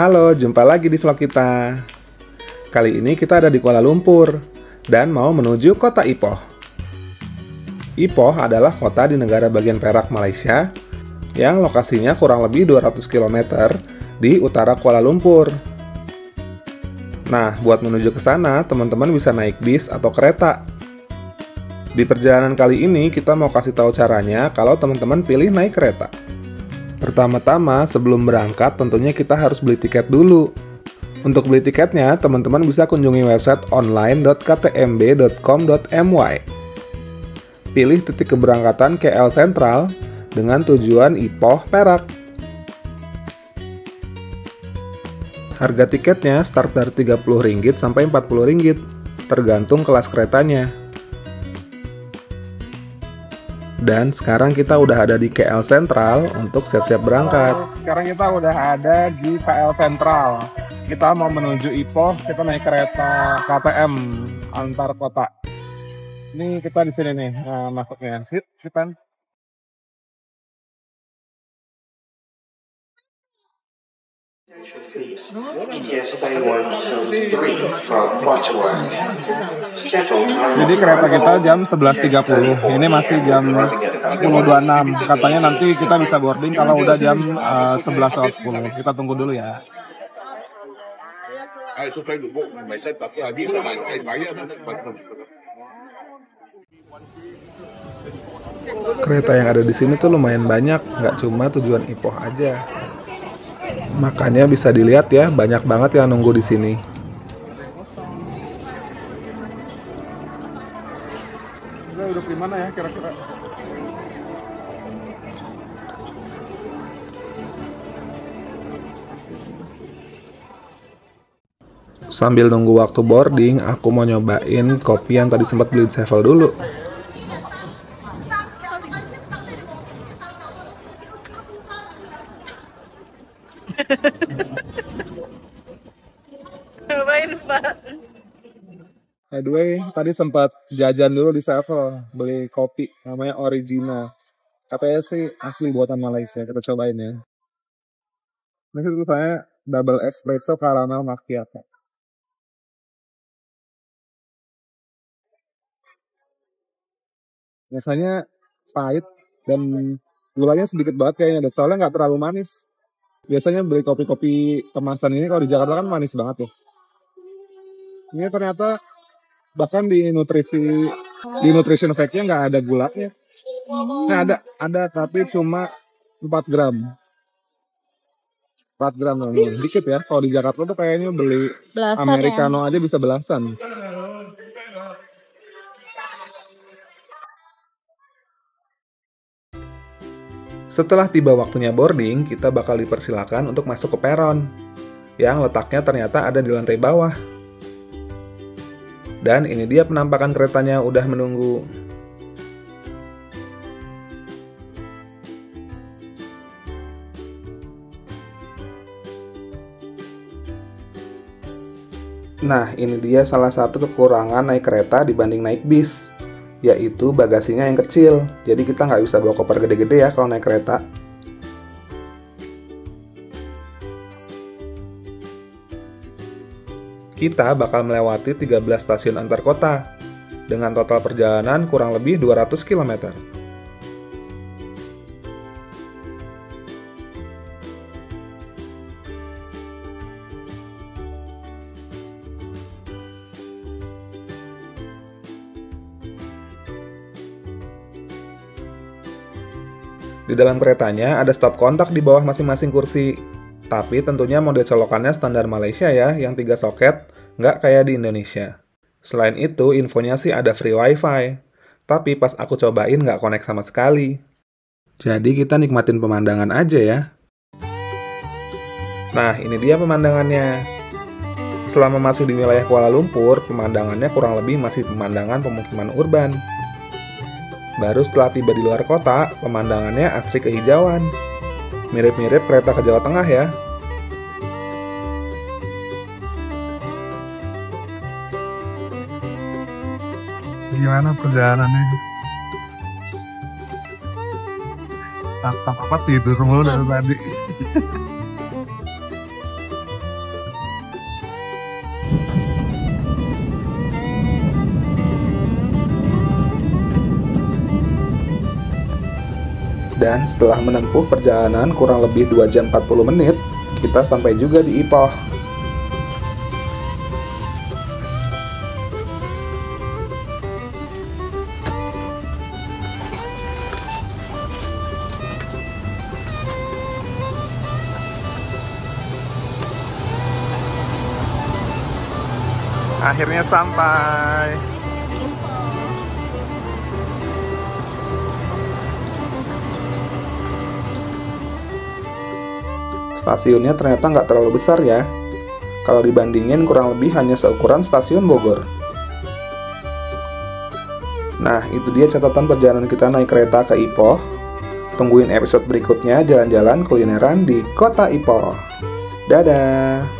Halo, jumpa lagi di vlog kita. Kali ini kita ada di Kuala Lumpur dan mau menuju kota Ipoh. Ipoh adalah kota di negara bagian Perak, Malaysia yang lokasinya kurang lebih 200 km di utara Kuala Lumpur. Nah, buat menuju ke sana, teman-teman bisa naik bis atau kereta. Di perjalanan kali ini kita mau kasih tahu caranya kalau teman-teman pilih naik kereta. Pertama-tama, sebelum berangkat tentunya kita harus beli tiket dulu. Untuk beli tiketnya, teman-teman bisa kunjungi website online.ktmb.com.my. Pilih titik keberangkatan KL Sentral dengan tujuan Ipoh, Perak. Harga tiketnya start dari Rp30 sampai Rp40, tergantung kelas keretanya. Dan sekarang kita udah ada di KL Sentral untuk siap-siap berangkat. Sekarang kita udah ada di KL Sentral. Kita mau menuju Ipoh, kita naik kereta KTM antar kota. Ini kita di sini nih, masuknya. Sipan. Jadi kereta kita jam 11.30. Ini masih jam 10.26. Katanya nanti kita bisa boarding kalau udah jam 11.10. Kita tunggu dulu ya. Kereta yang ada di sini tuh lumayan banyak, nggak cuma tujuan Ipoh aja. Makanya bisa dilihat ya, banyak banget yang nunggu di sini. Kita duduk di mana ya kira-kira? Sambil nunggu waktu boarding, aku mau nyobain kopi yang tadi sempat beli di Sevel dulu. By the way, tadi sempat jajan dulu di Sevel, beli kopi namanya Original. Katanya sih asli buatan Malaysia, kita cobain ya. Nanti dulu saya double espresso caramel macchiato. Biasanya pahit dan gulanya sedikit banget kayaknya, soalnya nggak terlalu manis. Biasanya beli kopi-kopi kemasan ini kalau di Jakarta kan manis banget ya. Ini ternyata bahkan di nutrition fact-nya nggak ada gulanya. Nah, ada tapi cuma 4 gram. 4 gram namanya. Dikit ya, kalau di Jakarta tuh kayaknya beli belasan Americano ya. Aja bisa belasan. Setelah tiba waktunya boarding, kita bakal dipersilakan untuk masuk ke peron, yang letaknya ternyata ada di lantai bawah. Dan ini dia penampakan keretanya udah menunggu. Nah, ini dia salah satu kekurangan naik kereta dibanding naik bis, yaitu bagasinya yang kecil. Jadi kita nggak bisa bawa koper gede-gede ya kalau naik kereta. Kita bakal melewati 13 stasiun antar kota dengan total perjalanan kurang lebih 200 km. Di dalam keretanya ada stop kontak di bawah masing-masing kursi. Tapi tentunya model colokannya standar Malaysia ya, yang 3 soket, nggak kayak di Indonesia. Selain itu, infonya sih ada free wifi. Tapi pas aku cobain nggak connect sama sekali. Jadi kita nikmatin pemandangan aja ya. Nah, ini dia pemandangannya. Selama masih di wilayah Kuala Lumpur, pemandangannya kurang lebih masih pemandangan pemukiman urban. Baru setelah tiba di luar kota, pemandangannya asri kehijauan. Mirip-mirip kereta ke Jawa Tengah ya. Gimana perjalanannya? Apa tidur mulu dari tadi. Dan setelah menempuh perjalanan kurang lebih 2 jam 40 menit, kita sampai juga di Ipoh. Akhirnya sampai. Stasiunnya ternyata nggak terlalu besar ya. Kalau dibandingin kurang lebih hanya seukuran stasiun Bogor. Nah, itu dia catatan perjalanan kita naik kereta ke Ipoh. Tungguin episode berikutnya jalan-jalan kulineran di kota Ipoh. Dadah!